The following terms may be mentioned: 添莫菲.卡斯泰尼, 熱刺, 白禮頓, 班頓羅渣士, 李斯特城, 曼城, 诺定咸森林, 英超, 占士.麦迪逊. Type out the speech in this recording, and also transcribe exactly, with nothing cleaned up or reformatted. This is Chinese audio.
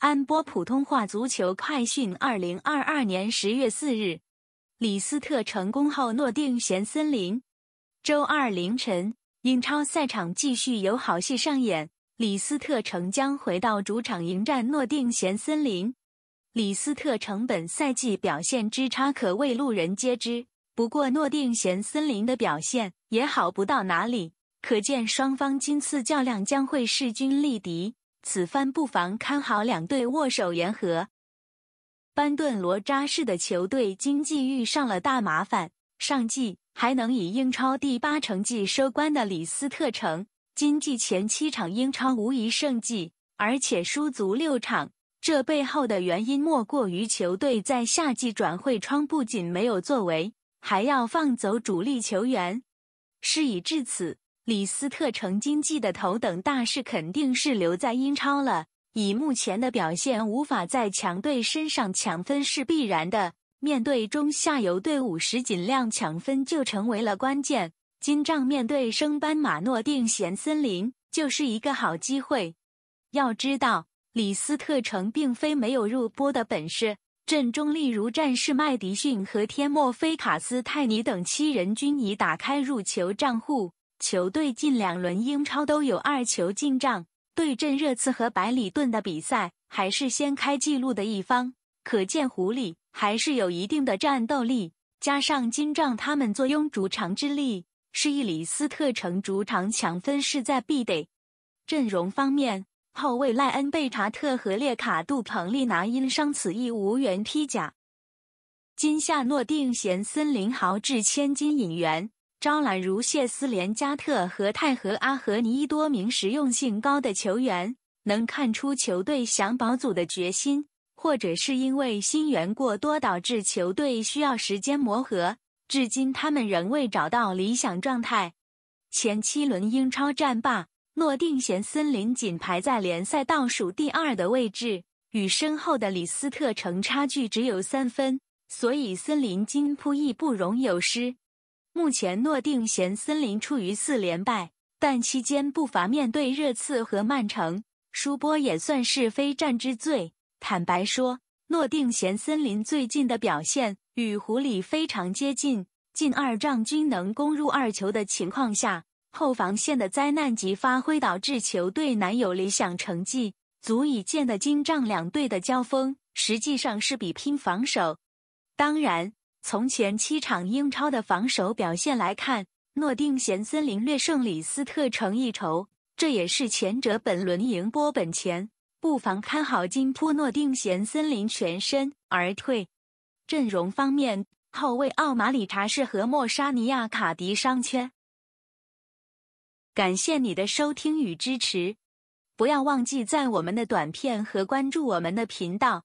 安波普通话足球快讯：二零二二年十月四日，李斯特成功后诺定咸森林。周二凌晨，英超赛场继续有好戏上演，李斯特城将回到主场迎战诺定咸森林。李斯特城本赛季表现之差可谓路人皆知，不过诺定咸森林的表现也好不到哪里，可见双方今次较量将会势均力敌。此番不妨看好两队握手言和。班顿罗扎市的球队经济遇上了大麻烦，上季还能以英超第八成绩收官的李斯特城，今季前七场英超无一胜绩，而且输足六场，这背后的原因莫过于球队在夏季转会窗不仅没有作为，还要放走主力球员。事已至此，李斯特城今季的头等大事肯定是留在英超了，以目前的表现无法在强队身上抢分是必然的，面对中下游队伍时尽量抢分就成为了关键，今仗面对升班马诺定咸森林就是一个好机会。要知道，李斯特城并非没有入波的本事，阵中例如战士麦迪逊和天莫菲卡斯泰尼等七人均已打开入球账户。球队近两轮英超都有二球进账，对阵热刺和白里顿的比赛还是先开纪录的一方，可见狐狸还是有一定的战斗力，加上今仗他们坐拥主场之力，是一李斯特城主场抢分势在必得。阵容方面，后卫赖恩贝查特和列卡杜彭利拿因伤此役无缘披甲。今夏诺定咸森林豪掷千金引援，招揽如谢斯连加特和泰和阿和尼多名实用性高的球员，能看出球队想保组的决心，或者是因为新援过多导致球队需要时间磨合，至今他们仍未找到理想状态。前七轮英超战罢，诺定咸森林仅排在联赛倒数第二的位置，与身后的李斯特城差距只有三分，所以森林今扑亦不容有失。目前诺定咸森林处于四连败，但期间不乏面对热刺和曼城，输波也算是非战之罪。坦白说，诺定咸森林最近的表现与狐狸非常接近，近二仗均能攻入二球的情况下，后防线的灾难级发挥导致球队难有理想成绩，足以见得今仗两队的交锋实际上是比拼防守。当然，从前七场英超的防守表现来看，诺定咸森林略胜李斯特城一筹，这也是前者本轮赢波本钱，不妨看好今扑诺定咸森林全身而退。阵容方面，后卫奥马里查士和莫沙尼亚卡迪伤缺。感谢你的收听与支持，不要忘记赞我们的短片和关注我们的频道。